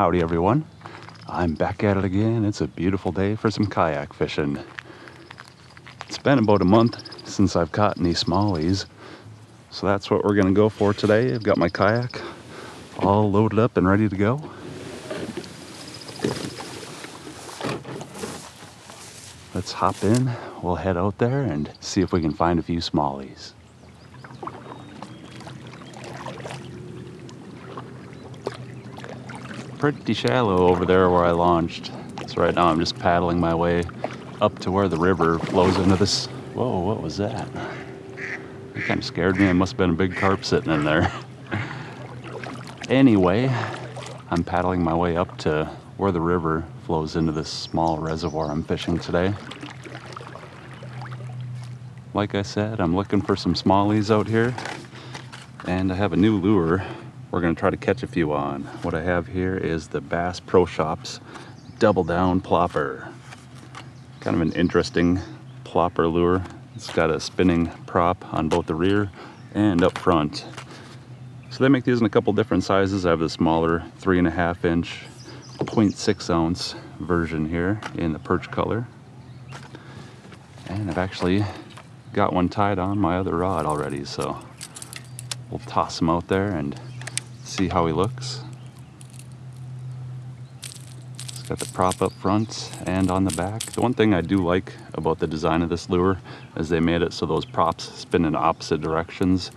Howdy everyone, I'm back at it again. It's a beautiful day for some kayak fishing. It's been about a month since I've caught any smallies, so that's what we're gonna go for today. I've got my kayak all loaded up and ready to go. Let's hop in, we'll head out there and see if we can find a few smallies. Pretty shallow over there where I launched. So right now I'm just paddling my way up to where the river flows into this. Whoa, what was that? That kind of scared me. It must have been a big carp sitting in there. Anyway, I'm paddling my way up to where the river flows into this small reservoir I'm fishing today. Like I said, I'm looking for some smallies out here, and I have a new lure we're going to try to catch a few on. What I have here is the Bass Pro Shops Double Down Plopper. Kind of an interesting plopper lure. It's got a spinning prop on both the rear and up front. So they make these in a couple different sizes. I have the smaller 3.5 inch 0.6 ounce version here in the perch color. And I've actually got one tied on my other rod already, so we'll toss him out there and see how he looks. It's got the prop up front and on the back. The one thing I do like about the design of this lure is they made it so those props spin in opposite directions,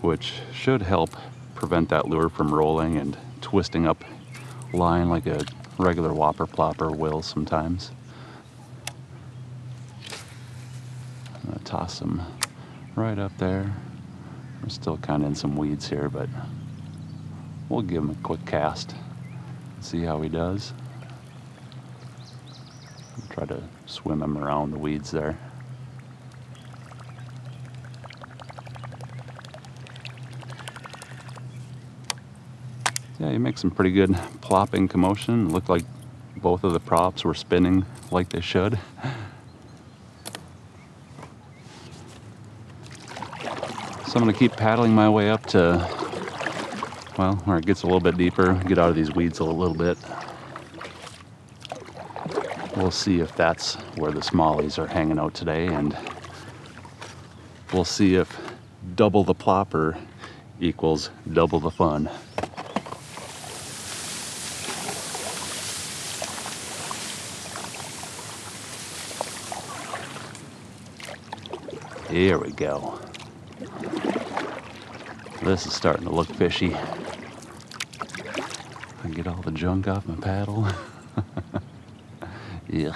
which should help prevent that lure from rolling and twisting up line like a regular Whopper Plopper will sometimes. I'm gonna toss him right up there. We're still kind of in some weeds here, but we'll give him a quick cast, see how he does. I'll try to swim him around the weeds there. Yeah, he makes some pretty good plopping commotion. Looked like both of the props were spinning like they should. So I'm gonna keep paddling my way up to, well, where it gets a little bit deeper, get out of these weeds a little bit. We'll see if that's where the smallies are hanging out today, and we'll see if double the plopper equals double the fun. Here we go. This is starting to look fishy. I get all the junk off my paddle. Yeah.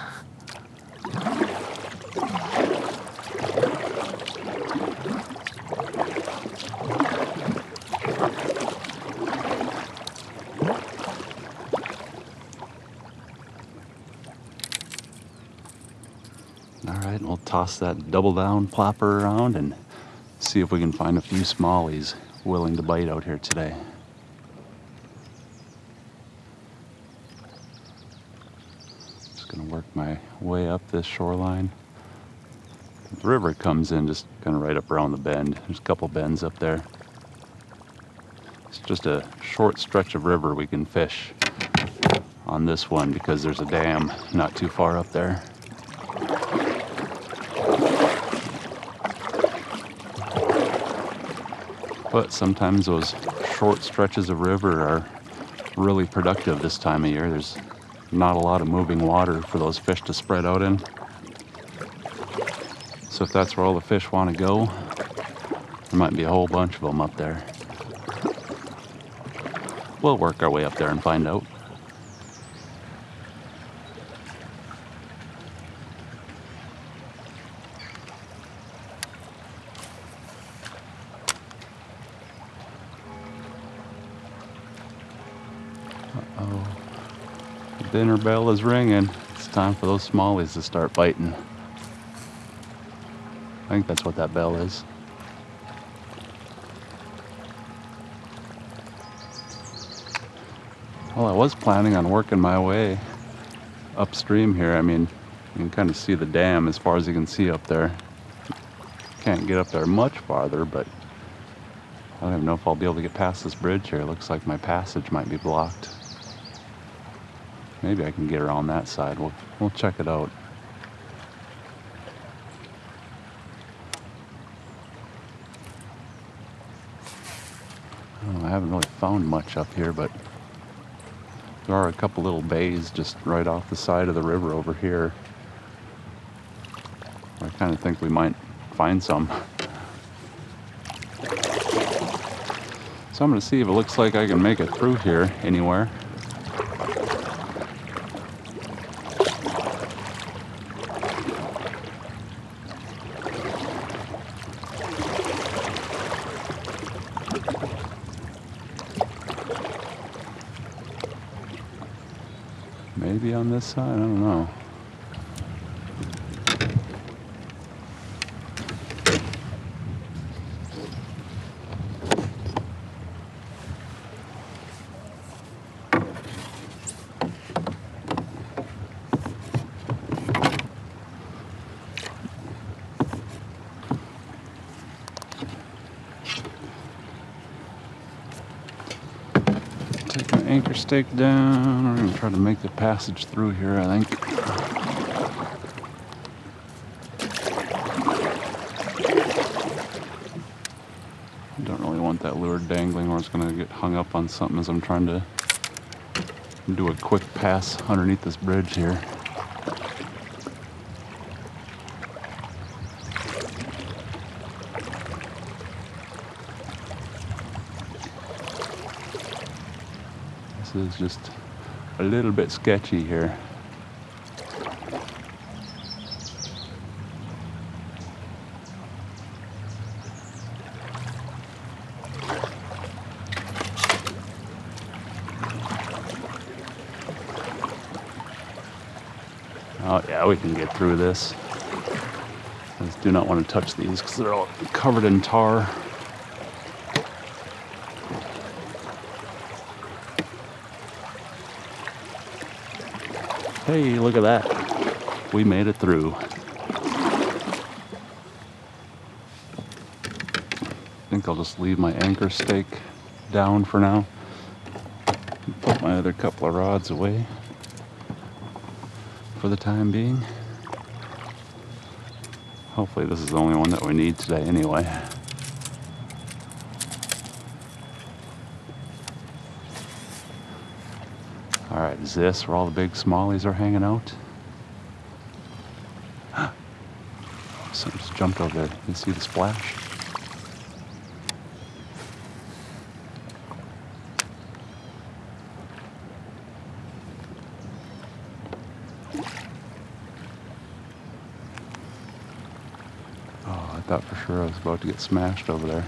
All right, we'll toss that double down plopper around and see if we can find a few smallies willing to bite out here today. Just gonna work my way up this shoreline. The river comes in just kind of right up around the bend. There's a couple bends up there. It's just a short stretch of river we can fish on this one because there's a dam not too far up there. But sometimes those short stretches of river are really productive this time of year. There's not a lot of moving water for those fish to spread out in. So if that's where all the fish want to go, there might be a whole bunch of them up there. We'll work our way up there and find out. Dinner bell is ringing. It's time for those smallies to start biting. I think that's what that bell is. Well, I was planning on working my way upstream here. I mean, you can kind of see the dam as far as you can see up there. Can't get up there much farther, but I don't even know if I'll be able to get past this bridge here. It looks like my passage might be blocked. Maybe I can get her on that side. We'll check it out. I haven't really found much up here, but there are a couple little bays just right off the side of the river over here. I kind of think we might find some. So I'm going to see if it looks like I can make it through here anywhere. Maybe on this side, I don't know. Anchor stake down. We're gonna try to make the passage through here, I think. I don't really want that lure dangling or it's gonna get hung up on something as I'm trying to do a quick pass underneath this bridge here. This is just a little bit sketchy here. Oh yeah, we can get through this. I just do not want to touch these because they're all covered in tar. Hey, look at that. We made it through. I think I'll just leave my anchor stake down for now. Put my other couple of rods away for the time being. Hopefully this is the only one that we need today anyway. Alright, is this where all the big smallies are hanging out? Something just jumped over there. You see the splash? Oh, I thought for sure I was about to get smashed over there.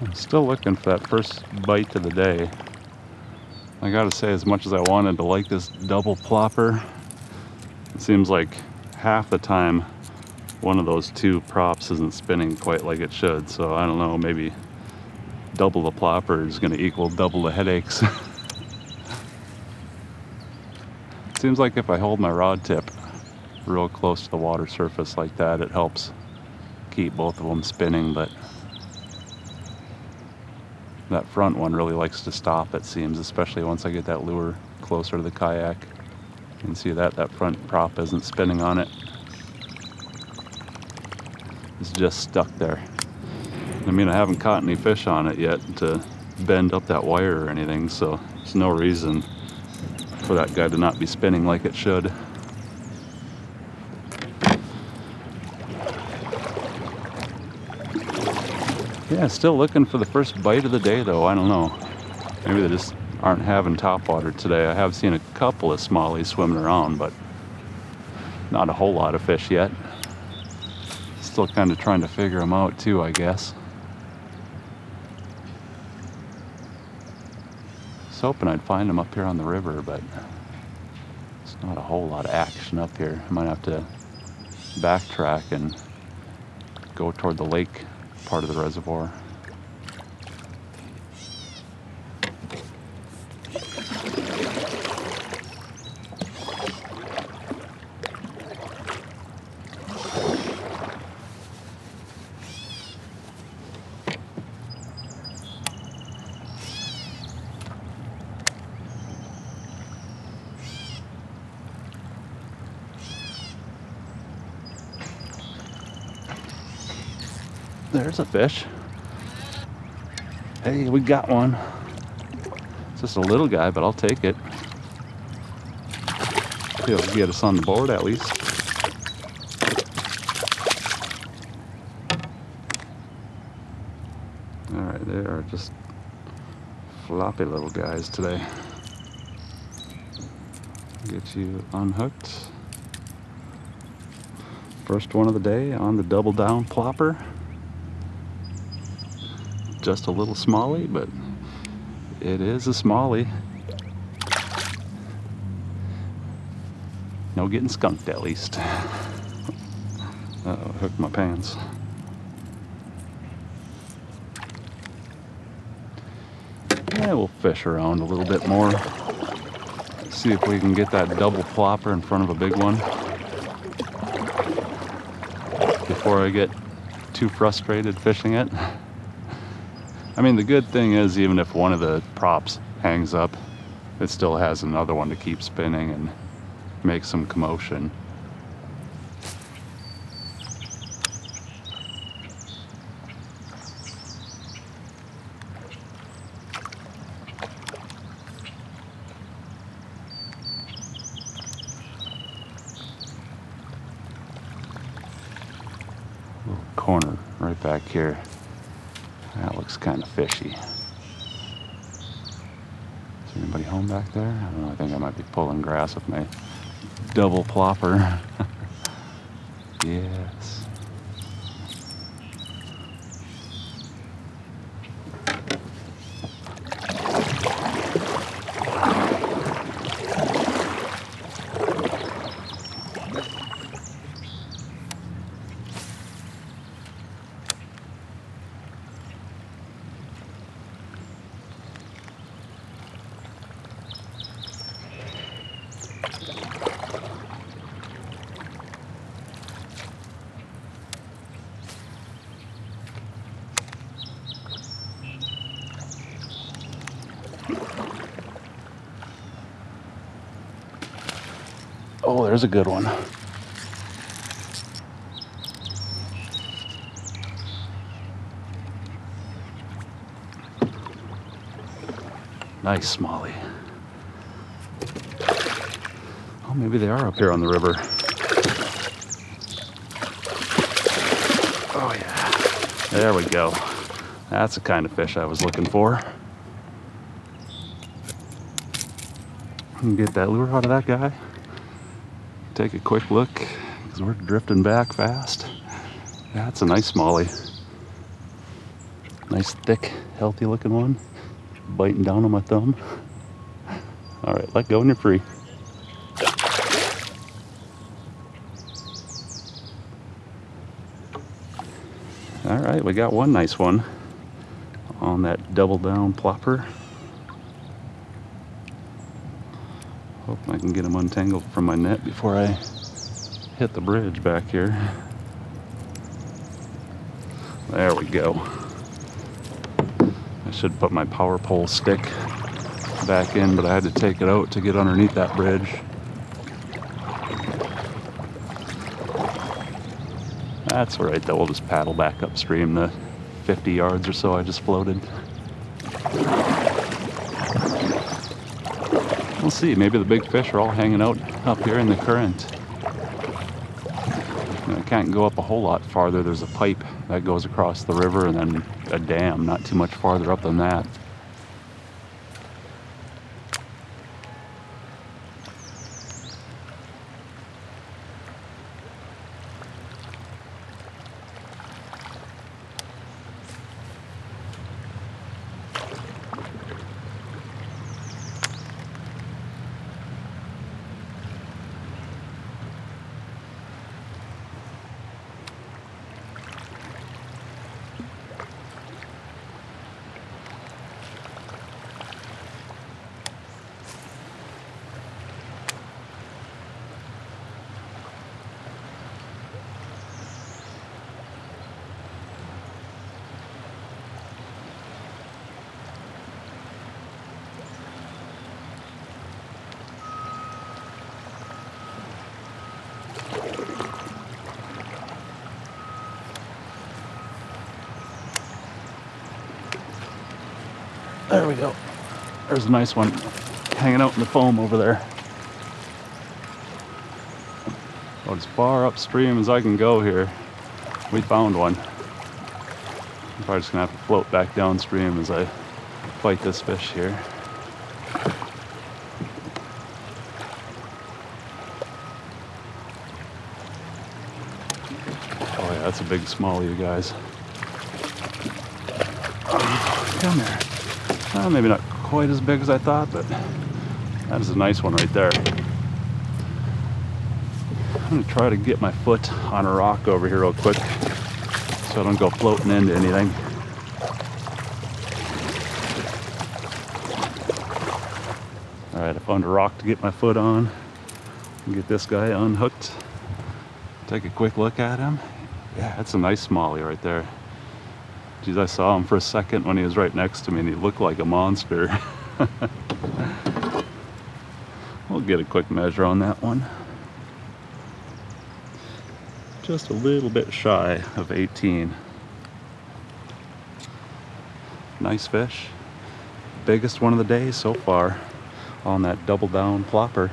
I'm still looking for that first bite of the day. I gotta say, as much as I wanted to like this double plopper, it seems like half the time one of those two props isn't spinning quite like it should, so I don't know, maybe double the plopper is gonna equal double the headaches. It seems like if I hold my rod tip real close to the water surface like that, it helps keep both of them spinning, but that front one really likes to stop, it seems, especially once I get that lure closer to the kayak. You can see that front prop isn't spinning on it. It's just stuck there. I mean, I haven't caught any fish on it yet to bend up that wire or anything, so there's no reason for that guy to not be spinning like it should. Yeah, still looking for the first bite of the day though, I don't know. Maybe they just aren't having topwater today. I have seen a couple of smallies swimming around, but not a whole lot of fish yet. Still kind of trying to figure them out too, I guess. I was hoping I'd find them up here on the river, but it's not a whole lot of action up here. I might have to backtrack and go toward the lake part of the reservoir. There's a fish. Hey, we got one. It's just a little guy, but I'll take it. He'll get us on the board at least. All right, they are just floppy little guys today. Get you unhooked. First one of the day on the Double Down Plopper. Just a little smallie, but it is a smallie. No getting skunked at least. Uh-oh, hooked my pants. Yeah, we'll fish around a little bit more. See if we can get that double plopper in front of a big one before I get too frustrated fishing it. I mean, the good thing is, even if one of the props hangs up, it still has another one to keep spinning and make some commotion. Little corner right back here. That looks kind of fishy. Is there anybody home back there? I don't know, I think I might be pulling grass with my double plopper. Yes. Oh, there's a good one. Nice smallie. Oh, maybe they are up here on the river. Oh yeah, there we go. That's the kind of fish I was looking for. You can get that lure out of that guy. Take a quick look because we're drifting back fast. That's a nice smallie. Nice, thick, healthy looking one. Biting down on my thumb. All right, let go and you're free. All right, we got one nice one on that Double Down Plopper. Hope I can get them untangled from my net before I hit the bridge back here. There we go. I should put my power pole stick back in, but I had to take it out to get underneath that bridge. That's all right though, we'll just paddle back upstream the 50 yards or so I just floated. We'll see, maybe the big fish are all hanging out up here in the current. And I can't go up a whole lot farther. There's a pipe that goes across the river and then a dam not too much farther up than that. There we go. There's a nice one hanging out in the foam over there. About as far upstream as I can go here, we found one. I'm probably just gonna have to float back downstream as I fight this fish here. Oh yeah, that's a big smallie, you guys. Come here. Well, maybe not quite as big as I thought, but that is a nice one right there. I'm gonna try to get my foot on a rock over here real quick so I don't go floating into anything. All right, I found a rock to get my foot on and get this guy unhooked. Take a quick look at him. Yeah, that's a nice smallie right there. Geez, I saw him for a second when he was right next to me and he looked like a monster. We'll get a quick measure on that one. Just a little bit shy of 18. Nice fish. Biggest one of the day so far on that double down plopper.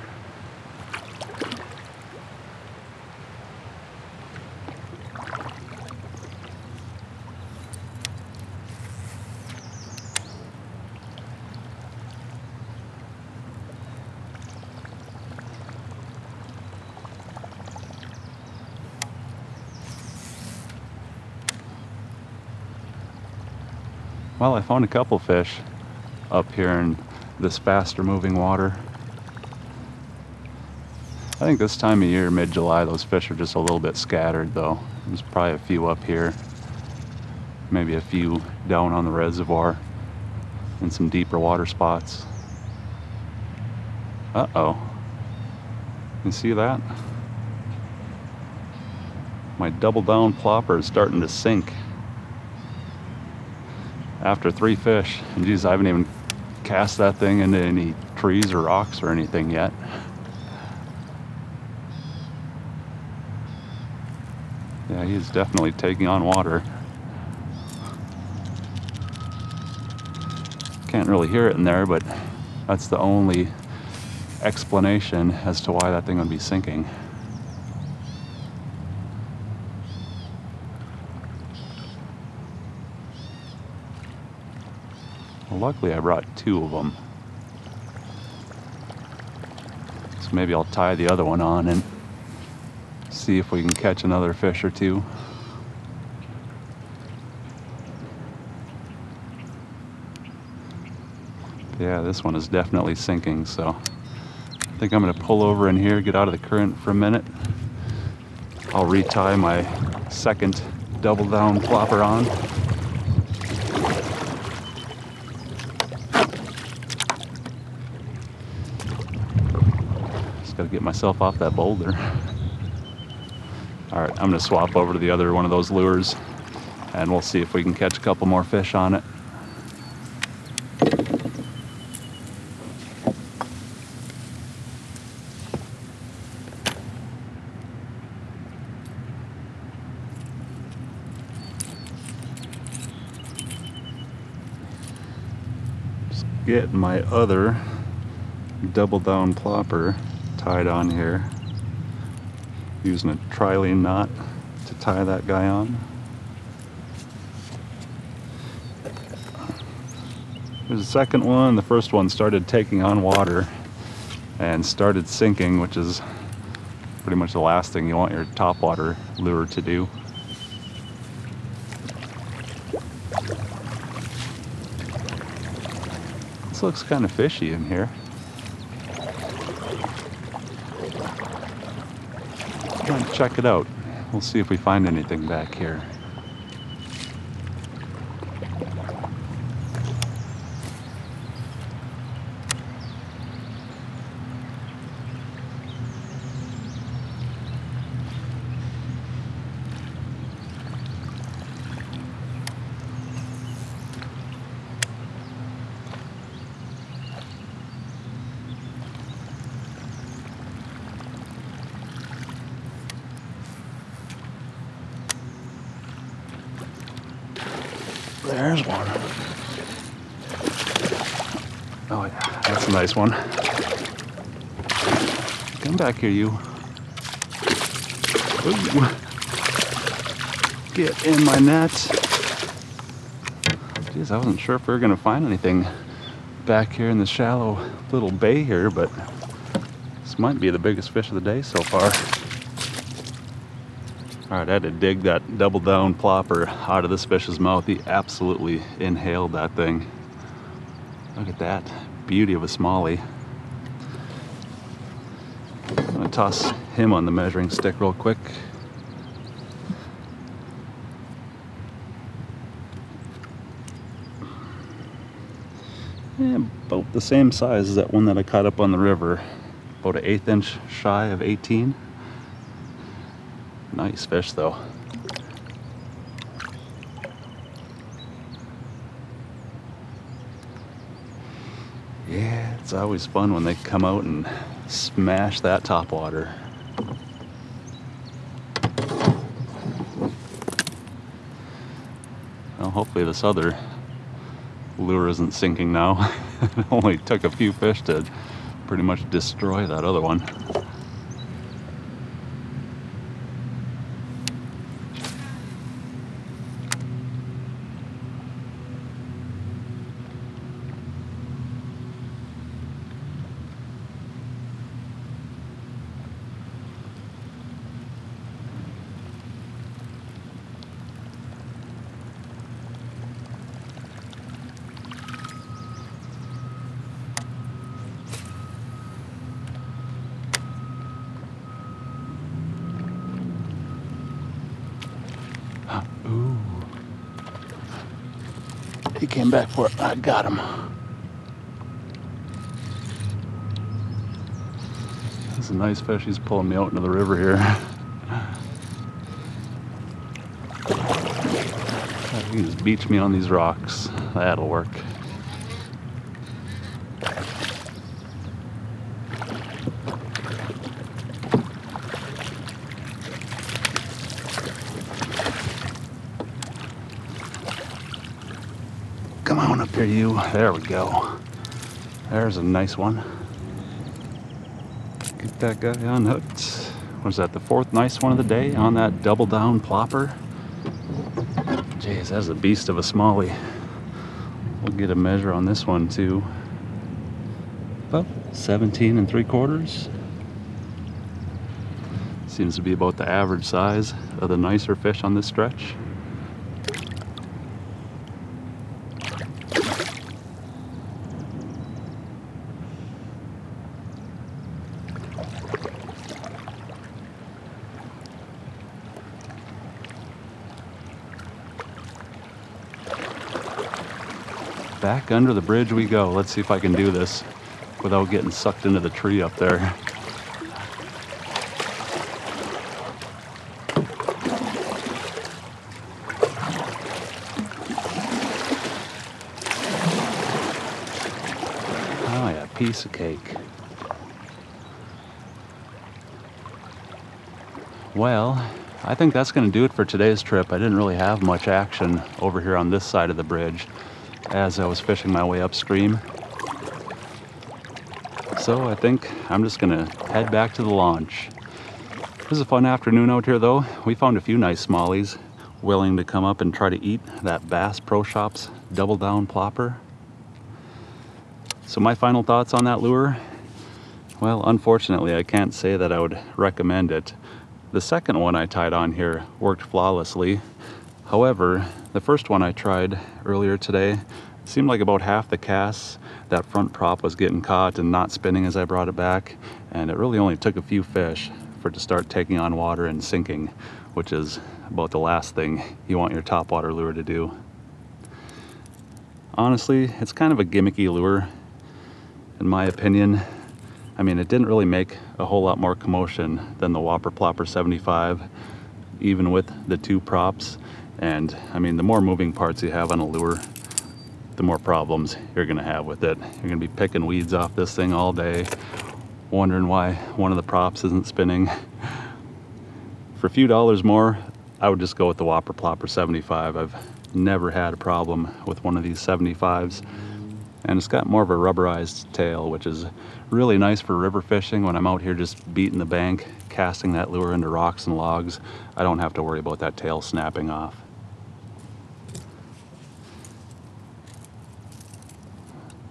Well, I found a couple fish up here in this faster moving water. I think this time of year, mid-July, those fish are just a little bit scattered though. There's probably a few up here, maybe a few down on the reservoir in some deeper water spots. Uh-oh. You see that? My double down plopper is starting to sink. After three fish, and geez, I haven't even cast that thing into any trees or rocks or anything yet. Yeah, he is definitely taking on water. Can't really hear it in there, but that's the only explanation as to why that thing would be sinking. Luckily, I brought two of them. So maybe I'll tie the other one on and see if we can catch another fish or two. Yeah, this one is definitely sinking, so I think I'm going to pull over in here, get out of the current for a minute. I'll retie my second double down plopper on. Gotta get myself off that boulder. All right, I'm gonna swap over to the other one of those lures and we'll see if we can catch a couple more fish on it. Just getting my other double down plopper tied on here, using a trilene knot to tie that guy on. There's a second one. The first one started taking on water and started sinking, which is pretty much the last thing you want your topwater lure to do. This looks kind of fishy in here. And check it out. We'll see if we find anything back here. There's one. That's a nice one. Come back here, you. Ooh. Get in my net. Jeez, I wasn't sure if we were gonna find anything back here in the shallow little bay here, but this might be the biggest fish of the day so far. All right, I had to dig that double down plopper out of this fish's mouth. He absolutely inhaled that thing. Look at that beauty of a smallie. I'm gonna toss him on the measuring stick real quick. Yeah, about the same size as that one that I caught up on the river. About an 1/8 inch shy of 18. Nice fish though. Yeah, it's always fun when they come out and smash that topwater. Well, hopefully this other lure isn't sinking now. It only took a few fish to pretty much destroy that other one. Ooh. He came back for it. I got him. That's a nice fish. He's pulling me out into the river here. He just beats me on these rocks. That'll work. Here you, there we go. There's a nice one. Get that guy unhooked. Was that the fourth nice one of the day on that double down plopper? Jeez, that's a beast of a smallie. We'll get a measure on this one too. About 17 3/4. Seems to be about the average size of the nicer fish on this stretch. Back under the bridge we go. Let's see if I can do this without getting sucked into the tree up there. Oh yeah, piece of cake. Well, I think that's going to do it for today's trip. I didn't really have much action over here on this side of the bridge as I was fishing my way upstream. So I think I'm just gonna head back to the launch. It was a fun afternoon out here though. We found a few nice smallies willing to come up and try to eat that Bass Pro Shops Double Down Plopper. So my final thoughts on that lure? Well, unfortunately I can't say that I would recommend it. The second one I tied on here worked flawlessly. However, the first one I tried earlier today seemed like about half the casts that front prop was getting caught and not spinning as I brought it back, and it really only took a few fish for it to start taking on water and sinking, which is about the last thing you want your topwater lure to do. Honestly, it's kind of a gimmicky lure in my opinion. I mean, it didn't really make a whole lot more commotion than the Whopper Plopper 75, even with the two props. And I mean, the more moving parts you have on a lure, the more problems you're gonna have with it. You're gonna be picking weeds off this thing all day, wondering why one of the props isn't spinning. For a few dollars more, I would just go with the Whopper Plopper 75. I've never had a problem with one of these 75s. and it's got more of a rubberized tail, which is really nice for river fishing. When I'm out here just beating the bank, casting that lure into rocks and logs, I don't have to worry about that tail snapping off.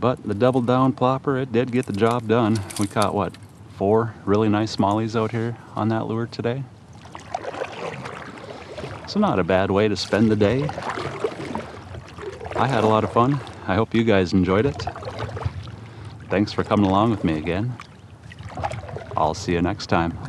But the Double Down Plopper, it did get the job done. We caught, what, 4 really nice smallies out here on that lure today. So not a bad way to spend the day. I had a lot of fun. I hope you guys enjoyed it. Thanks for coming along with me again. I'll see you next time.